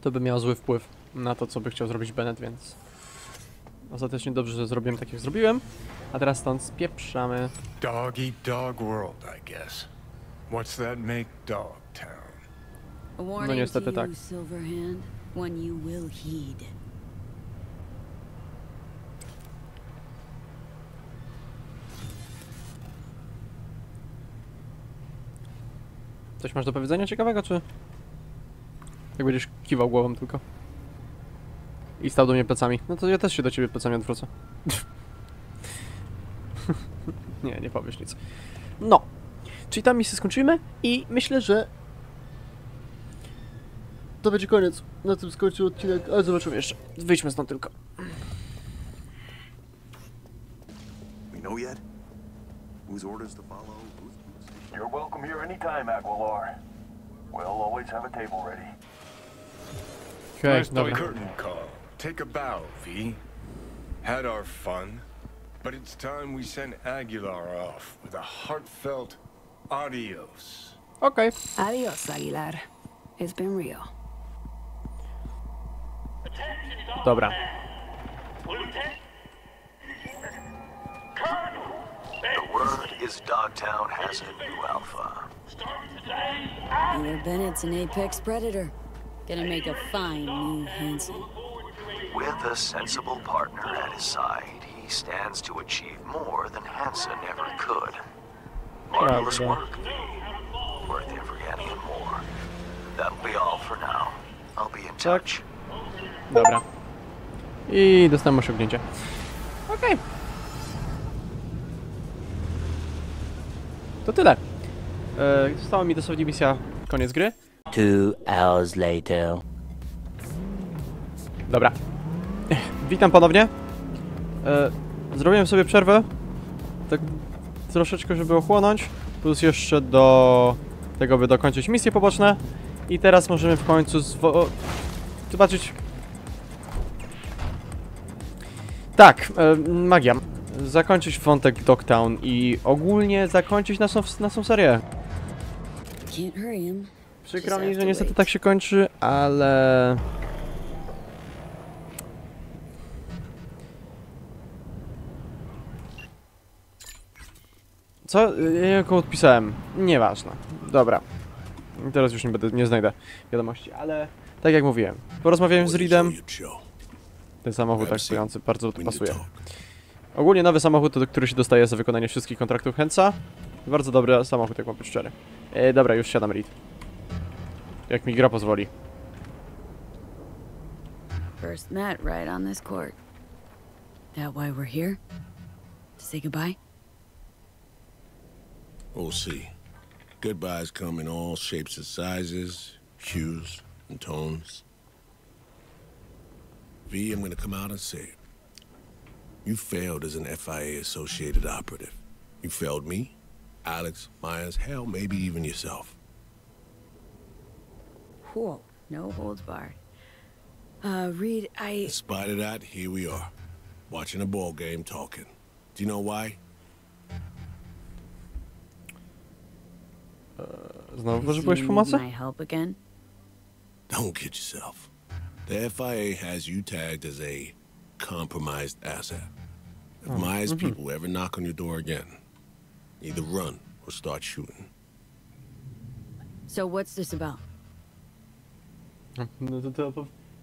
To by miało zły wpływ na to, co by chciał zrobić Bennett, więc ostatecznie dobrze, że zrobiłem tak, jak zrobiłem. A teraz stąd spieprzamy. Dog eat dog world, I guess. What's that make Dogtown? No niestety tak. Coś masz do powiedzenia ciekawego, czy? Jak będziesz kiwał głową tylko. I stał do mnie plecami. No to ja też się do ciebie plecami odwrócę. Nie, nie powiesz nic. No. Czyli tam misję skończymy i myślę, że to będzie koniec. Na tym skończył odcinek, ale zobaczymy jeszcze. Wyjdźmy stąd tylko. We know yet whose orders to follow. You're welcome here anytime, Aguilar. We'll always have a table ready. Okay, no curtain call. Take a bow, V. Had our fun, but it's time we send Aguilar off with a heartfelt adios. Okay. Adios, Aguilar. It's been real. Dobra. The word is Dogtown has a new alpha. You're Bennett's an apex predator. Gonna make a fine new Hansen. With a sensible partner at his side, he stands to achieve more than Hansen ever could. Marvelous work. Worth every atom more. That'll be all for now. I'll be in touch. Dobra. I dostałem osiągnięcie. Okej. To tyle. Została mi dosłownie misja koniec gry. 2 hours later. Dobra. Witam ponownie. Zrobiłem sobie przerwę. Tak troszeczkę, żeby ochłonąć. Plus jeszcze do tego, by dokończyć misje poboczne. I teraz możemy w końcu zobaczyć. Tak, magia. Zakończyć wątek Dogtown i ogólnie zakończyć naszą serię. Przykro mi, że niestety tak się kończy, ale... Co? Ja jaką odpisałem? Nieważne. Dobra. Teraz już nie znajdę wiadomości, ale... Tak jak mówiłem, porozmawiałem z Reedem. Ten samochód tak stojący bardzo to pasuje. Ogólnie nowy samochód, który się dostaje za wykonanie wszystkich kontraktów Hansa. Bardzo dobry samochód, jak mam być szczery. Dobra, już siadam, Reed. Jak mi gra pozwoli. First met right on this court. That why we're here? To say goodbye? We'll see. Goodbyes come in all shapes and sizes, hues and tones. V, I'm gonna come out and say it. You failed as an FIA-associated operative. You failed me, Alex, Myers, hell, maybe even yourself. Whoa, no holds barred. Reed, I... Despite of that, here we are. Watching a ball game, talking. Do you know why? Znowu potrzebujesz pomocy? Don't kid yourself. The FIA has you tagged as a compromised asset. If Myers people ever knock on your door again, either run or start shooting. So what's this about? No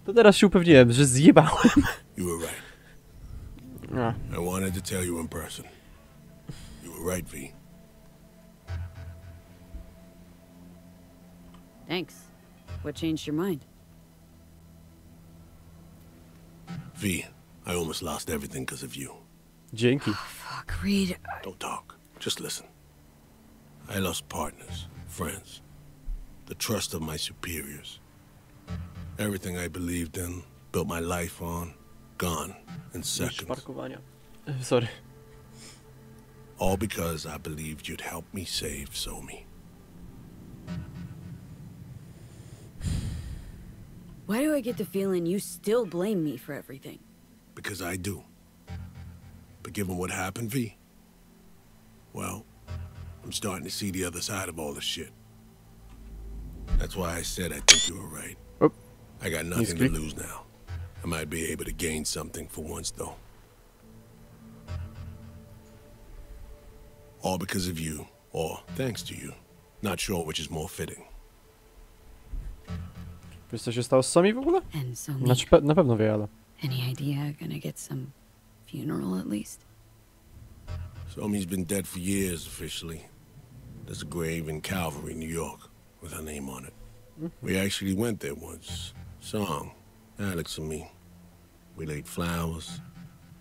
to teraz się upewniłem, że zjebałem. You were right. I wanted to tell you in person. You were right, V. Thanks. What changed your mind? V, I almost lost everything because of you. Dzięki. Oh, fuck, Reed. Don't talk. Just listen. I lost partners, friends, the trust of my superiors. Everything I believed in, built my life on, gone in seconds. Sorry. All because I believed you'd help me save Somi. Why do I get the feeling you still blame me for everything? Because I do. But given what happened, V, well, I'm starting to see the other side of all this shit. That's why I said I think you were right. Oh. I got nothing to lose now. I might be able to gain something for once, though. All because of you, or thanks to you. Not sure which is more fitting. Wiesz, co się stało z Somi w ogóle? Znaczy, na pewno wie, ale... Any idea gonna get some funeral at least? Somi's been dead for years officially. There's a grave in Calvary, New York, with her name on it. We actually went there once. Song, Alex and me. We laid flowers,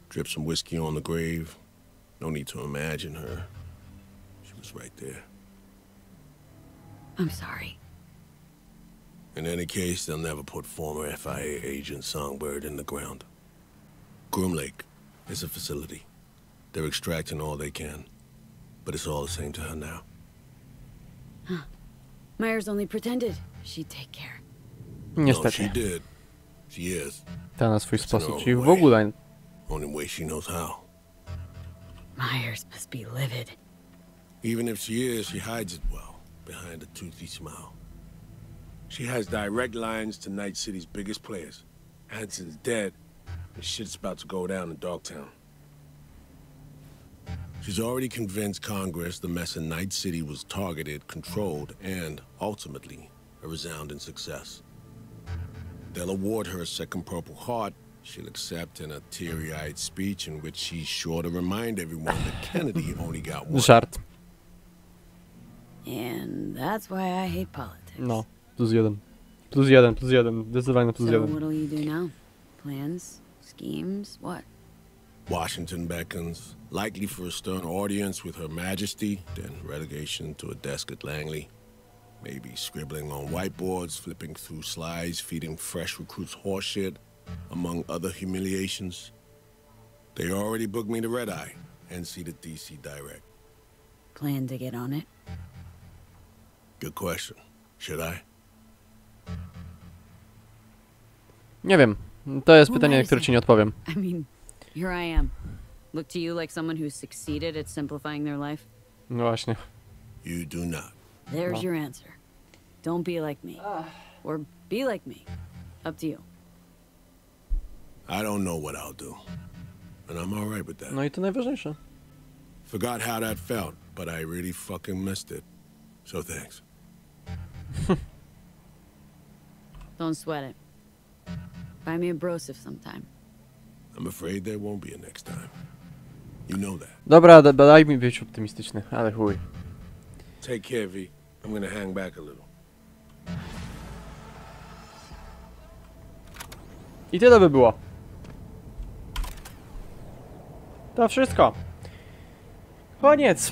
dripped some whiskey on the grave. No need to imagine her. She was right there. I'm sorry. In any case, they'll never put former FIA agent Songbird in the ground. Groom Lake is a facility. They're extracting all they can, but it's all the same to her now. Huh. Myers only pretended she'd take care. No, she did. She is. Ta na swój sposób, czyli w ogóle. Only way she knows how. Myers must be livid. Even if she is, she hides it well behind a toothy smile. She has direct lines to Night City's biggest players. Hansen's dead, and shit's about to go down in Dogtown. She's already convinced Congress the mess in Night City was targeted, controlled, and ultimately a resounding success. They'll award her a second Purple Heart. She'll accept in a teary-eyed speech in which she's sure to remind everyone that Kennedy only got one. Żart. And that's why I hate politics. No. Plus jeden, zdecydowanie plus jeden. So what will you do now? Plans? Schemes? What? Washington beckons, likely for a stern audience with Her Majesty, then relegation to a desk at Langley. Maybe scribbling on whiteboards, flipping through slides, feeding fresh recruits horseshit, among other humiliations. They already booked me to Red Eye, and see the DC Direct. Plan to get on it? Good question. Should I? Nie wiem. To jest pytanie, na które ci nie odpowiem. I mean, here I am. Look to you like someone who's succeeded at simplifying their life. No właśnie. You do not. There's your answer. Don't be like me. Or be like me. Up to you. I don't know what I'll do. And I'm all right with that. No i to najważniejsze. Forgot how that felt, but I really fucking missed it. So thanks. Don't sweat it. Buy me a brosif sometime. I'm afraid there won't be a next time. You know that. Dobra, daj mi być optymistyczny, ale chuj. Take care, V. I'm gonna hang back a little. I tyle by było. To wszystko. Koniec.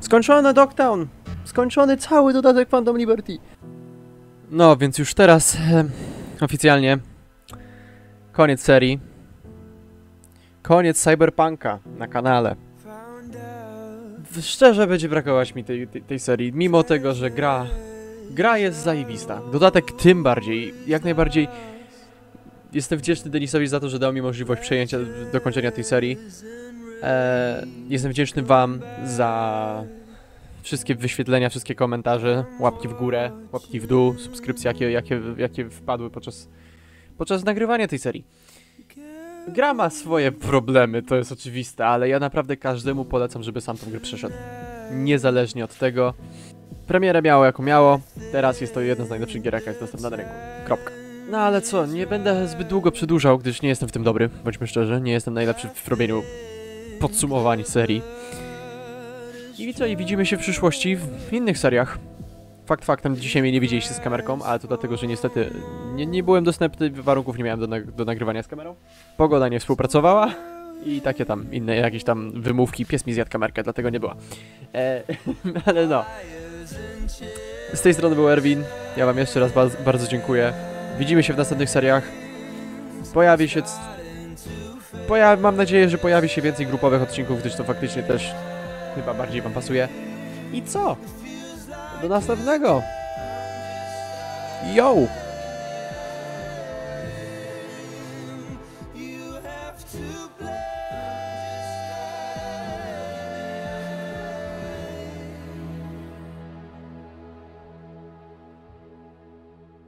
Skończony Dogtown. Skończony cały dodatek Phantom Liberty. No, więc już teraz oficjalnie koniec serii. Koniec Cyberpunka na kanale. Szczerze będzie brakować mi tej serii, mimo tego, że gra jest zajebista. Dodatek tym bardziej, jak najbardziej. Jestem wdzięczny Denisowi za to, że dał mi możliwość przejęcia, dokończenia tej serii. Jestem wdzięczny wam za wszystkie wyświetlenia, wszystkie komentarze, łapki w górę, łapki w dół, subskrypcje, jakie wpadły podczas nagrywania tej serii. Gra ma swoje problemy, to jest oczywiste, ale ja naprawdę każdemu polecam, żeby sam tą grę przeszedł. Niezależnie od tego. Premierę miało jaką miało, teraz jest to jedna z najlepszych gier, jaka jest dostępna na rynku. Kropka. No ale co, nie będę zbyt długo przedłużał, gdyż nie jestem w tym dobry, bądźmy szczerzy, nie jestem najlepszy w robieniu podsumowań serii. I co, i widzimy się w przyszłości w innych seriach. Fakt faktem, dzisiaj mnie nie widzieliście z kamerką, ale to dlatego, że niestety nie byłem dostępny, warunków nie miałem do nagrywania z kamerą. Pogoda nie współpracowała i takie tam inne jakieś tam wymówki, pies mi zjadł kamerkę, dlatego nie była. Ale no. Z tej strony był ErVin, ja wam jeszcze raz bardzo dziękuję. Widzimy się w następnych seriach. Pojawi się... mam nadzieję, że pojawi się więcej grupowych odcinków, gdyż to faktycznie też chyba bardziej wam pasuje. I co? Do następnego! Yo!